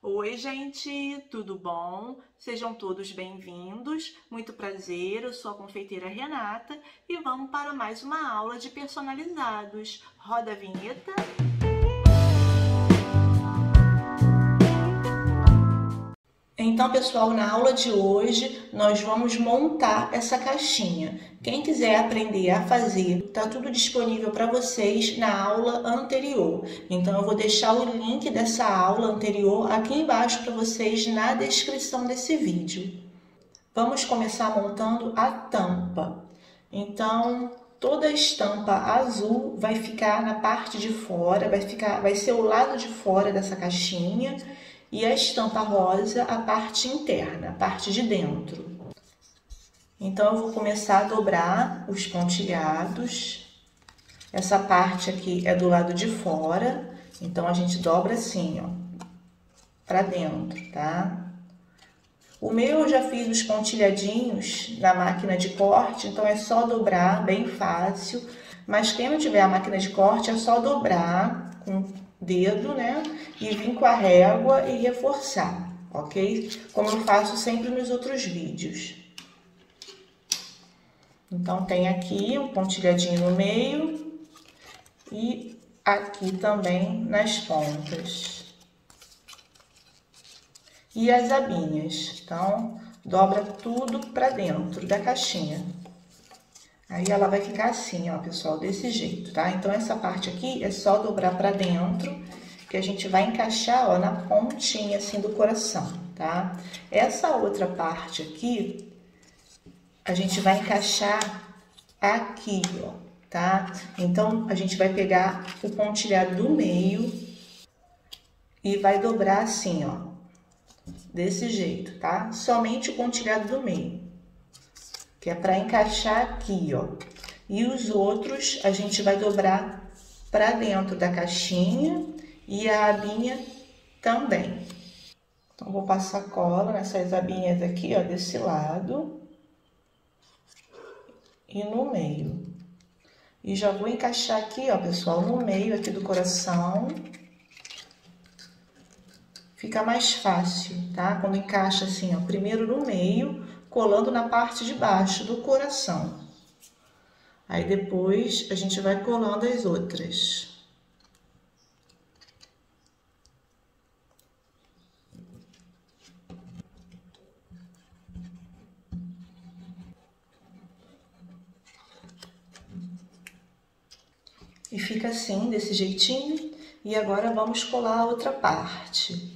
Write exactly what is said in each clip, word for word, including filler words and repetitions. Oi, gente, tudo bom? Sejam todos bem-vindos, muito prazer, eu sou a confeiteira Renata e vamos para mais uma aula de personalizados. Roda a vinheta! Então, pessoal, na aula de hoje nós vamos montar essa caixinha. Quem quiser aprender a fazer, está tudo disponível para vocês na aula anterior. Então, eu vou deixar o link dessa aula anterior aqui embaixo para vocês na descrição desse vídeo. Vamos começar montando a tampa. Então, toda a estampa azul vai ficar na parte de fora, vai ficar, vai ser o lado de fora dessa caixinha. E a estampa rosa, a parte interna, a parte de dentro. Então, eu vou começar a dobrar os pontilhados. Essa parte aqui é do lado de fora, então a gente dobra assim, ó, pra dentro, tá? O meu eu já fiz os pontilhadinhos na máquina de corte, então é só dobrar, bem fácil. Mas quem não tiver a máquina de corte, é só dobrar com dedo, né? E vim com a régua e reforçar, ok? Como eu faço sempre nos outros vídeos. Então, tem aqui um pontilhadinho no meio e aqui também nas pontas. E as abinhas, então, dobra tudo pra dentro da caixinha. Aí ela vai ficar assim, ó, pessoal, desse jeito, tá? Então, essa parte aqui é só dobrar pra dentro, que a gente vai encaixar, ó, na pontinha, assim, do coração, tá? Essa outra parte aqui, a gente vai encaixar aqui, ó, tá? Então, a gente vai pegar o pontilhado do meio e vai dobrar assim, ó, desse jeito, tá? Somente o pontilhado do meio. Que é para encaixar aqui, ó. E os outros a gente vai dobrar para dentro da caixinha e a abinha também. Então, vou passar cola nessas abinhas aqui, ó, desse lado. E no meio. E já vou encaixar aqui, ó, pessoal, no meio aqui do coração. Fica mais fácil, tá? Quando encaixa assim, ó, primeiro no meio, colando na parte de baixo do coração. Aí depois a gente vai colando as outras. E fica assim, desse jeitinho. E agora vamos colar a outra parte.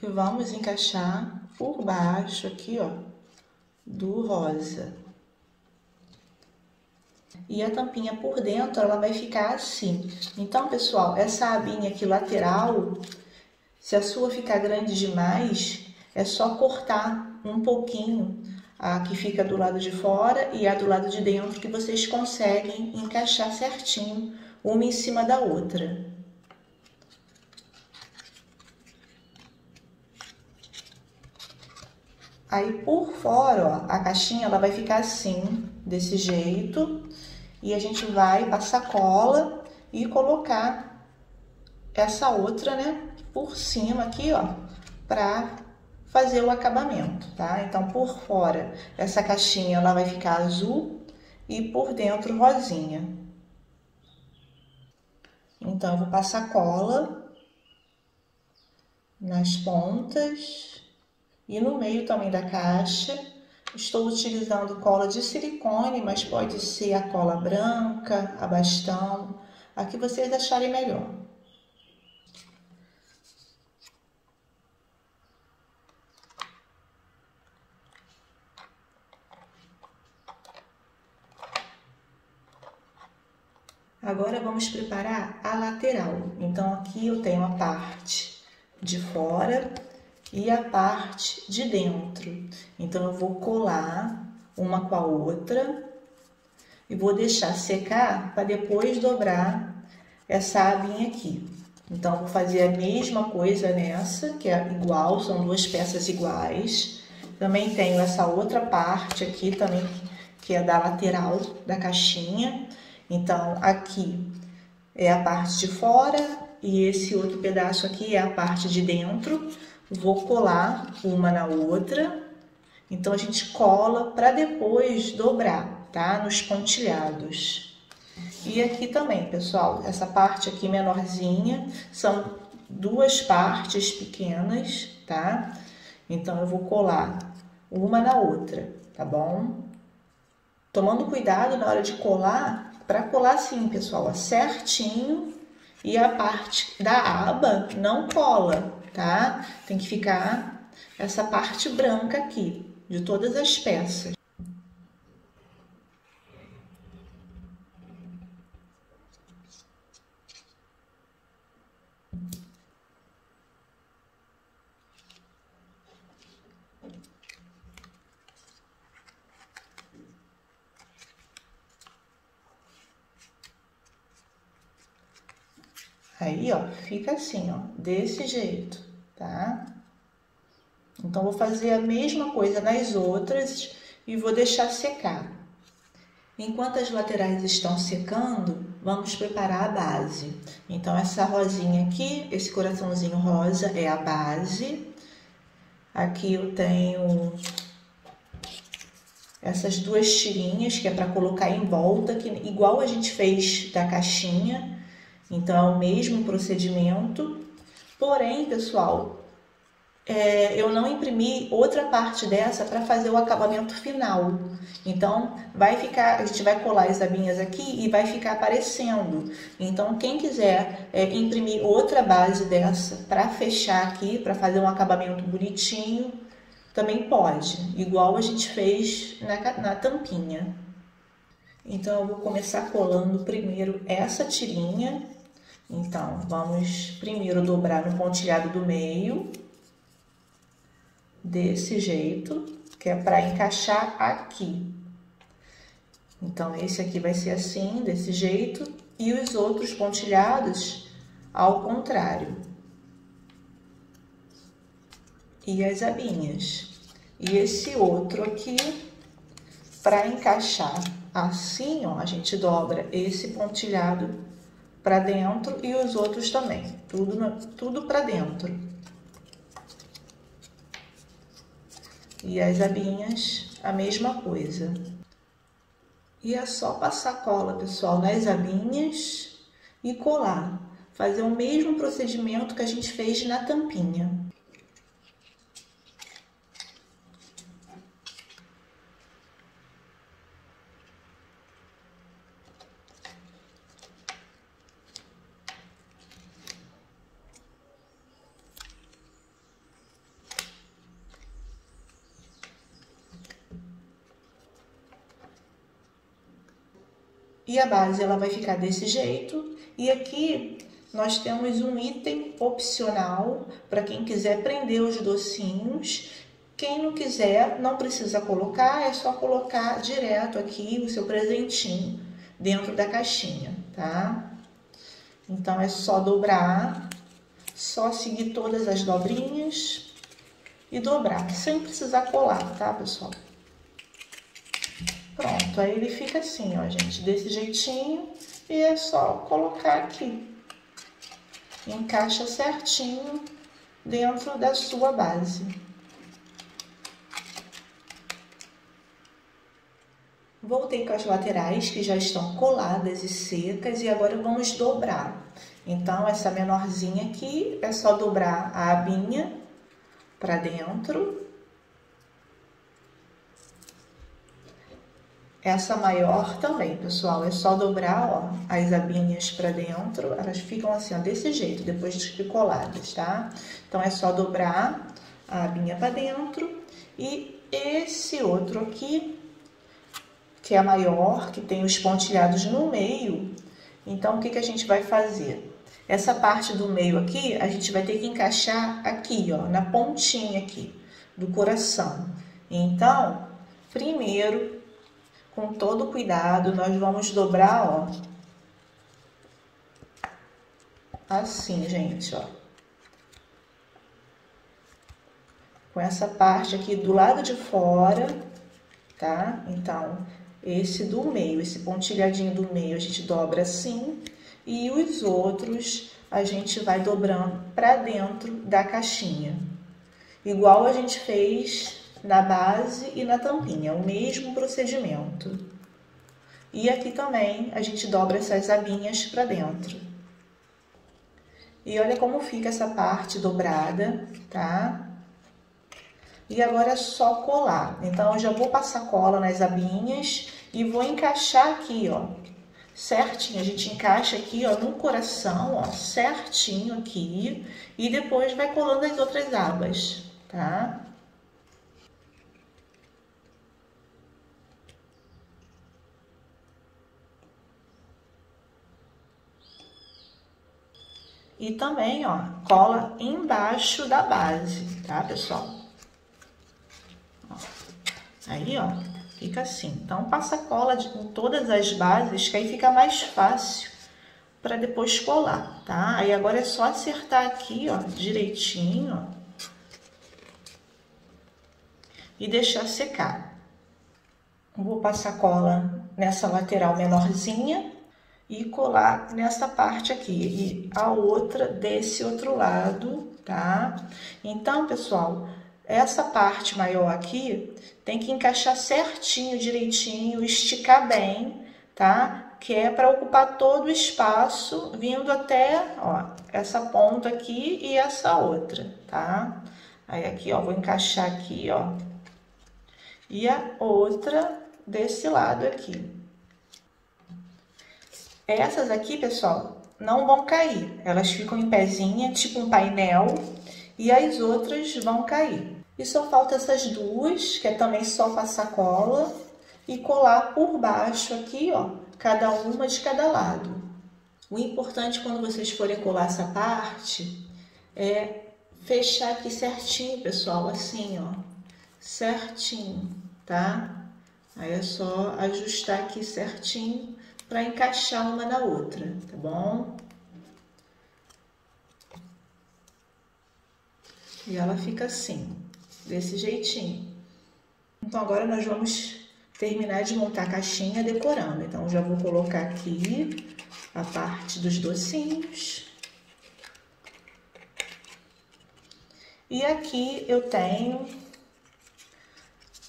E vamos encaixar por baixo aqui, ó, do rosa. E a tampinha por dentro, ela vai ficar assim. Então, pessoal, essa abinha aqui lateral, se a sua ficar grande demais, é só cortar um pouquinho a que fica do lado de fora e a do lado de dentro, que vocês conseguem encaixar certinho, uma em cima da outra. Aí, por fora, ó, a caixinha, ela vai ficar assim, desse jeito. E a gente vai passar cola e colocar essa outra, né, por cima aqui, ó, pra fazer o acabamento, tá? Então, por fora, essa caixinha, ela vai ficar azul e por dentro, rosinha. Então, eu vou passar cola nas pontas. E no meio também da caixa, estou utilizando cola de silicone, mas pode ser a cola branca, a bastão, a que vocês acharem melhor. Agora vamos preparar a lateral. Então, aqui eu tenho a parte de fora e a parte de dentro. Então, eu vou colar uma com a outra e vou deixar secar para depois dobrar essa abinha aqui. Então, eu vou fazer a mesma coisa nessa, que é igual, são duas peças iguais. Também tenho essa outra parte aqui também, que é da lateral da caixinha. Então, aqui é a parte de fora e esse outro pedaço aqui é a parte de dentro. Vou colar uma na outra. Então, a gente cola para depois dobrar, tá? Nos pontilhados. E aqui também, pessoal, essa parte aqui menorzinha, são duas partes pequenas, tá? Então, eu vou colar uma na outra, tá bom? Tomando cuidado na hora de colar, para colar assim, pessoal, ó, certinho, e a parte da aba não cola, tá? Tem que ficar essa parte branca aqui, de todas as peças. Aí, ó, fica assim, ó, desse jeito, tá? Então, vou fazer a mesma coisa nas outras e vou deixar secar. Enquanto as laterais estão secando, vamos preparar a base. Então, essa rosinha aqui, esse coraçãozinho rosa é a base. Aqui eu tenho essas duas tirinhas, que é para colocar em volta, que igual a gente fez da caixinha. Então, é o mesmo procedimento, porém, pessoal, é, eu não imprimi outra parte dessa para fazer o acabamento final. Então, vai ficar, a gente vai colar as abinhas aqui e vai ficar aparecendo. Então, quem quiser é, imprimir outra base dessa para fechar aqui, para fazer um acabamento bonitinho, também pode, igual a gente fez na, na tampinha. Então, eu vou começar colando primeiro essa tirinha. Então, vamos primeiro dobrar no pontilhado do meio, desse jeito, que é para encaixar aqui. Então, esse aqui vai ser assim, desse jeito, e os outros pontilhados ao contrário. E as abinhas. E esse outro aqui, para encaixar assim, ó, a gente dobra esse pontilhado para dentro e os outros também, tudo, tudo para dentro. E as abinhas, a mesma coisa. E é só passar cola, pessoal, nas abinhas e colar. Fazer o mesmo procedimento que a gente fez na tampinha. E a base, ela vai ficar desse jeito. E aqui nós temos um item opcional para quem quiser prender os docinhos. Quem não quiser, não precisa colocar, é só colocar direto aqui o seu presentinho dentro da caixinha, tá? Então, é só dobrar, só seguir todas as dobrinhas e dobrar, sem precisar colar, tá, pessoal? Pronto, aí ele fica assim, ó, gente, desse jeitinho, e é só colocar aqui. Encaixa certinho dentro da sua base. Voltei com as laterais, que já estão coladas e secas, e agora vamos dobrar. Então, essa menorzinha aqui, é só dobrar a abinha pra dentro. Essa maior também, pessoal, é só dobrar, ó, as abinhas pra dentro, elas ficam assim, ó, desse jeito, depois de coladas, tá? Então, é só dobrar a abinha pra dentro e esse outro aqui, que é maior, que tem os pontilhados no meio. Então, o que que a gente vai fazer? Essa parte do meio aqui, a gente vai ter que encaixar aqui, ó, na pontinha aqui do coração. Então, primeiro, com todo cuidado, nós vamos dobrar, ó, assim, gente, ó. com essa parte aqui do lado de fora, tá? Então, esse do meio, esse pontilhadinho do meio a gente dobra assim, e os outros a gente vai dobrando pra dentro da caixinha. Igual a gente fez na base e na tampinha, o mesmo procedimento. E aqui também a gente dobra essas abinhas pra dentro. E olha como fica essa parte dobrada, tá? E agora é só colar. Então, eu já vou passar cola nas abinhas e vou encaixar aqui, ó. Certinho, a gente encaixa aqui, ó, no coração, ó, certinho aqui. E depois vai colando as outras abas, tá? E também, ó, cola embaixo da base, tá, pessoal? Ó, aí, ó, fica assim. Então, passa cola de, com todas as bases, que aí fica mais fácil pra depois colar, tá? Aí, agora é só acertar aqui, ó, direitinho, ó. E deixar secar. Vou passar cola nessa lateral menorzinha. E colar nessa parte aqui, e a outra desse outro lado, tá? Então, pessoal, essa parte maior aqui tem que encaixar certinho, direitinho, esticar bem, tá? Que é para ocupar todo o espaço, vindo até, ó, essa ponta aqui e essa outra, tá? Aí aqui, ó, vou encaixar aqui, ó, e a outra desse lado aqui. Essas aqui, pessoal, não vão cair. Elas ficam em pezinha, tipo um painel, e as outras vão cair. E só falta essas duas, que é também só passar cola e colar por baixo aqui, ó, cada uma de cada lado. O importante quando vocês forem colar essa parte é fechar aqui certinho, pessoal, assim, ó, certinho, tá? Aí é só ajustar aqui certinho para encaixar uma na outra, tá bom? E ela fica assim, desse jeitinho. Então, agora nós vamos terminar de montar a caixinha decorando. Então, já vou colocar aqui a parte dos docinhos. E aqui eu tenho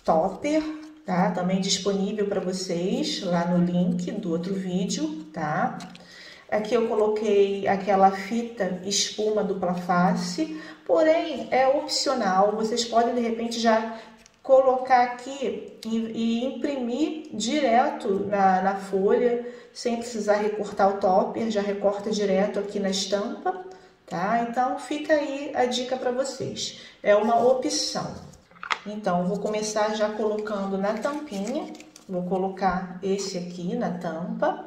topper, tá? Também disponível para vocês lá no link do outro vídeo, tá? Aqui eu coloquei aquela fita espuma dupla face, porém é opcional, vocês podem de repente já colocar aqui e, e imprimir direto na, na folha, sem precisar recortar o topper, já recorta direto aqui na estampa, tá? Então fica aí a dica para vocês, é uma opção. Então, vou começar já colocando na tampinha, vou colocar esse aqui na tampa.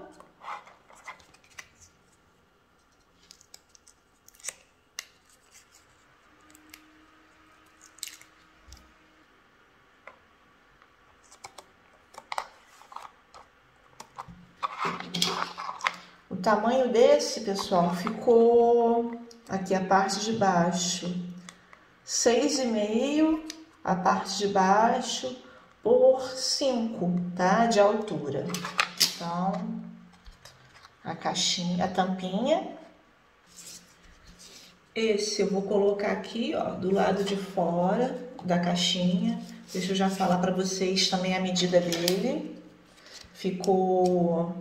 O tamanho desse, pessoal, ficou aqui a parte de baixo, seis e meio. A parte de baixo por cinco, tá? De altura. Então, a caixinha, a tampinha. Esse eu vou colocar aqui, ó, do lado de fora da caixinha. Deixa eu já falar pra vocês também a medida dele. Ficou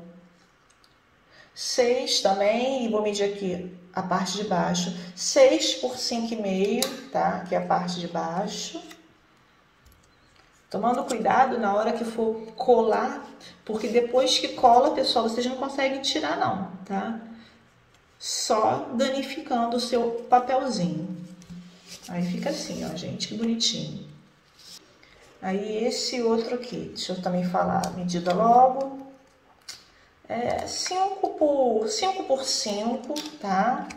seis também, e vou medir aqui a parte de baixo. seis por cinco e meio, tá? Aqui a parte de baixo. Tomando cuidado na hora que for colar, porque depois que cola, pessoal, vocês não conseguem tirar não, tá? Só danificando o seu papelzinho. Aí fica assim, ó, gente, que bonitinho. Aí esse outro aqui, deixa eu também falar a medida logo. É cinco por cinco, tá?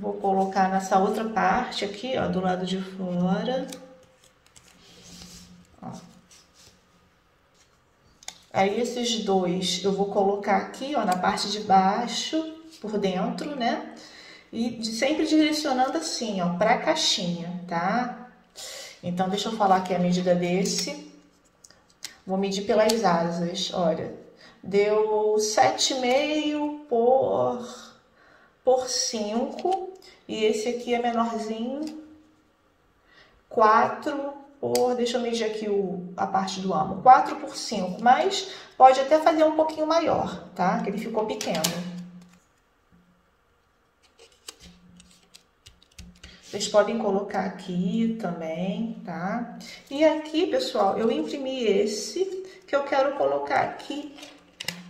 Vou colocar nessa outra parte aqui, ó, do lado de fora. Ó. Aí esses dois eu vou colocar aqui, ó, na parte de baixo, por dentro, né? E de, sempre direcionando assim, ó, pra caixinha, tá? Então, deixa eu falar aqui a medida desse. Vou medir pelas asas, olha. Deu sete vírgula cinco por, por cinco. E esse aqui é menorzinho. quatro por... Deixa eu medir aqui o, a parte do amo. quatro por cinco, mas pode até fazer um pouquinho maior, tá? Que ele ficou pequeno. Vocês podem colocar aqui também, tá? E aqui, pessoal, eu imprimi esse que eu quero colocar aqui.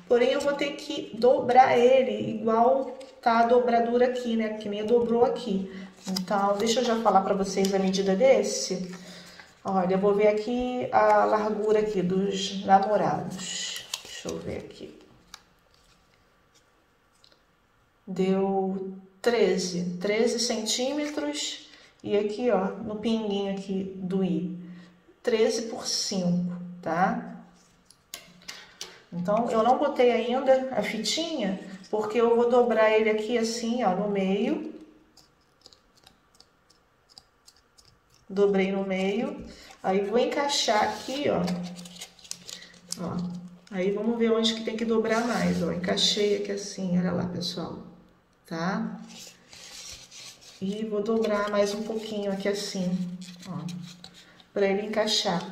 Porém, eu vou ter que dobrar ele igual tá a dobradura aqui, né? Que nem dobrou aqui. Então, deixa eu já falar pra vocês a medida desse. Olha, eu vou ver aqui a largura aqui dos namorados. Deixa eu ver aqui. Deu... treze, treze centímetros, e aqui, ó, no pinguinho aqui do i, treze por cinco, tá? Então, eu não botei ainda a fitinha, porque eu vou dobrar ele aqui assim, ó, no meio. Dobrei no meio, aí vou encaixar aqui, ó, ó, aí vamos ver onde que tem que dobrar mais, ó, encaixei aqui assim, olha lá, pessoal. Tá? E vou dobrar mais um pouquinho aqui assim, ó, pra ele encaixar.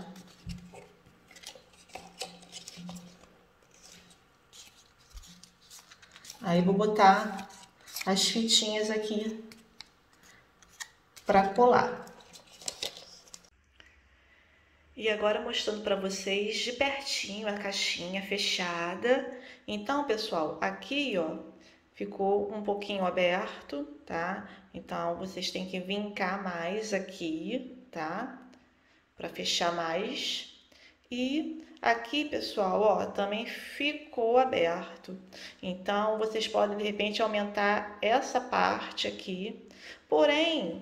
Aí vou botar as fitinhas aqui pra colar. E agora mostrando para vocês de pertinho a caixinha fechada. Então, pessoal, aqui, ó, ficou um pouquinho aberto, tá? Então, vocês têm que vincar mais aqui, tá? Pra fechar mais. E aqui, pessoal, ó, também ficou aberto. Então, vocês podem, de repente, aumentar essa parte aqui. Porém,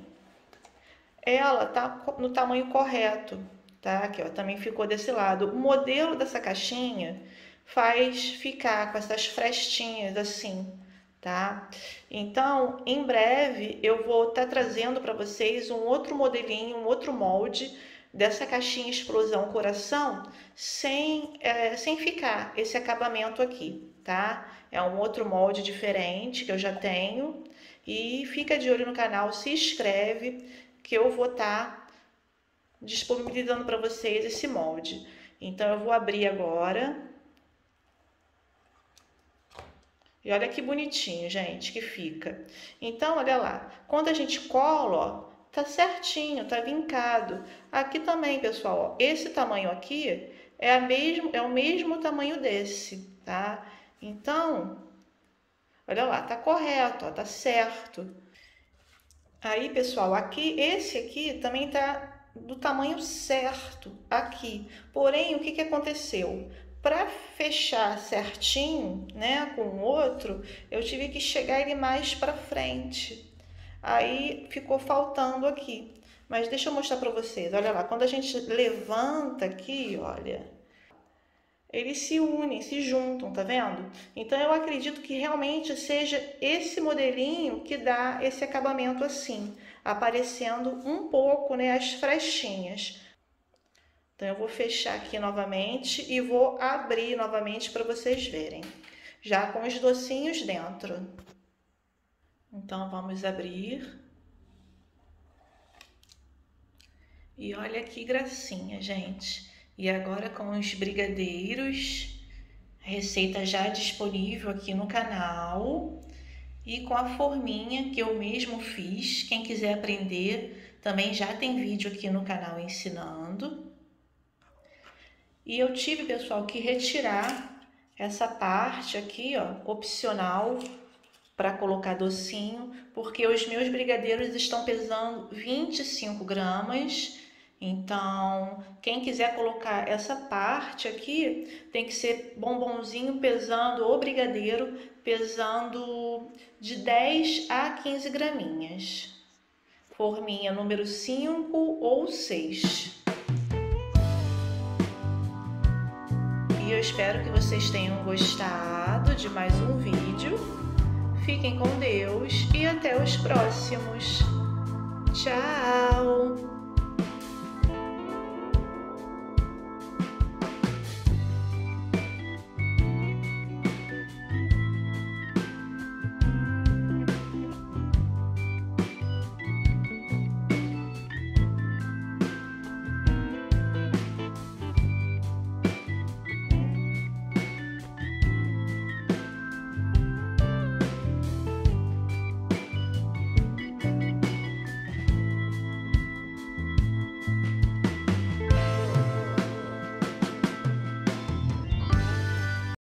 ela tá no tamanho correto, tá? Aqui, ó, também ficou desse lado. O modelo dessa caixinha faz ficar com essas frestinhas assim, tá? Então, em breve eu vou estar tá trazendo para vocês um outro modelinho, um outro molde dessa caixinha explosão coração, sem, é, sem ficar esse acabamento aqui, tá? É um outro molde diferente que eu já tenho, e fica de olho no canal, se inscreve, que eu vou estar tá disponibilizando para vocês esse molde. Então, eu vou abrir agora. E olha que bonitinho, gente, que fica. Então, olha lá. Quando a gente cola, ó, tá certinho, tá vincado. Aqui também, pessoal, ó, esse tamanho aqui é, a mesmo, é o mesmo tamanho desse, tá? Então, olha lá, tá correto, ó, tá certo. Aí, pessoal, aqui, esse aqui também tá do tamanho certo aqui. Porém, o que que aconteceu? Para fechar certinho, né, com o outro, eu tive que chegar ele mais para frente. Aí ficou faltando aqui. Mas deixa eu mostrar para vocês. Olha lá, quando a gente levanta aqui, olha, eles se unem, se juntam, tá vendo? Então eu acredito que realmente seja esse modelinho que dá esse acabamento assim, aparecendo um pouco, né, as frestinhas. Então, eu vou fechar aqui novamente e vou abrir novamente para vocês verem, já com os docinhos dentro. Então, vamos abrir. E olha que gracinha, gente. E agora com os brigadeiros, receita já disponível aqui no canal. E com a forminha que eu mesmo fiz. Quem quiser aprender, também já tem vídeo aqui no canal ensinando. E eu tive, pessoal, que retirar essa parte aqui, ó, opcional, para colocar docinho, porque os meus brigadeiros estão pesando vinte e cinco gramas. Então, quem quiser colocar essa parte aqui, tem que ser bombonzinho pesando, ou brigadeiro pesando de dez a quinze graminhas. Forminha número cinco ou seis. Eu espero que vocês tenham gostado de mais um vídeo. Fiquem com Deus e até os próximos. Tchau!